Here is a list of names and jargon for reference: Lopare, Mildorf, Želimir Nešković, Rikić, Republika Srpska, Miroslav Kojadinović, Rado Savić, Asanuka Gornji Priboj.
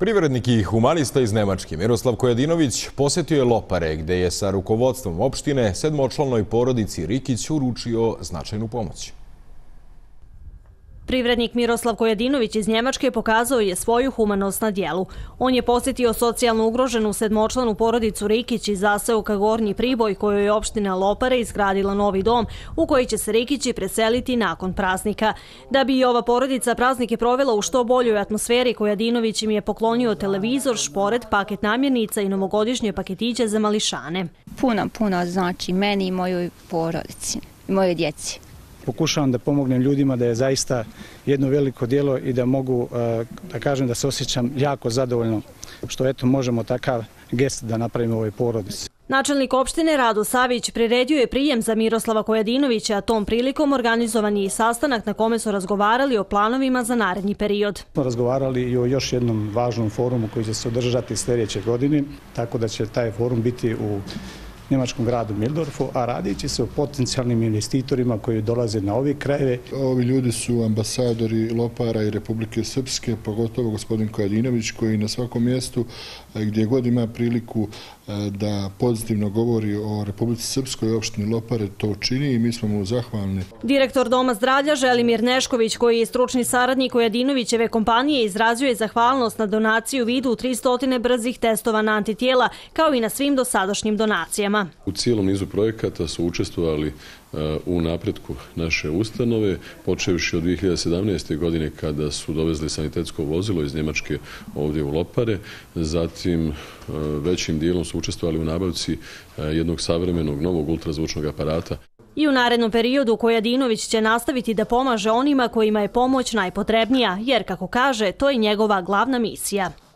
Privrednik i humanista iz Nemačke Miroslav Kojadinović posjetio je Lopare, gde je sa rukovodstvom opštine sedmočlanoj porodici Rikić uručio značajnu pomoć. Privrednik Miroslav Kojadinović iz Njemačke pokazao je svoju humanost na dijelu. On je posjetio socijalno ugroženu sedmočlanu porodicu Rikić iz Asanuka Gornji Priboj, kojoj je opština Lopare izgradila novi dom u koji će se Rikići preseliti nakon praznika. Da bi i ova porodica praznike provela u što boljoj atmosferi, Kojadinović im je poklonio televizor, šporet, paket namirnica i novogodišnje paketiće za mališane. Puno znači meni i mojoj porodici, mojoj djeci. Pokušavam da pomognem ljudima, da je zaista jedno veliko djelo i da mogu, da kažem, da se osjećam jako zadovoljno što eto možemo takav gest da napravimo ovoj porodici. Načelnik opštine Rado Savić priredio je prijem za Miroslava Kojadinovića, a tom prilikom organizovan je i sastanak na kome su razgovarali o planovima za naredni period. Razgovarali i o još jednom važnom forumu koji će se održati sljedeće godine, tako da će taj forum biti u njemačkom gradu Mildorfu, a radići se o potencijalnim investitorima koji dolaze na ove krajeve. Ovi ljudi su ambasadori Lopara i Republike Srpske, pogotovo gospodin Kojadinović, koji na svakom mjestu gdje god ima priliku da pozitivno govori o Republici Srpskoj, opštini Lopare to čini i mi smo mu zahvalni. Direktor Doma zdravlja Želimir Nešković, koji je stručni saradnik Kojadinovićeve kompanije, izrazio je zahvalnost na donaciju u vidu 300 brzih testova na antitijela, kao i na svim dosadašnjim donacijama. U cijelom nizu projekata su učestvovali u napretku naše ustanove, počevši od 2017. godine kada su dovezli sanitetsko vozilo iz Njemačke ovdje u Lopare, zatim većim dijelom su učestvovali u nabavci jednog savremenog novog ultrazvučnog aparata. I u narednom periodu Kojadinović će nastaviti da pomaže onima kojima je pomoć najpotrebnija, jer kako kaže, to je njegova glavna misija.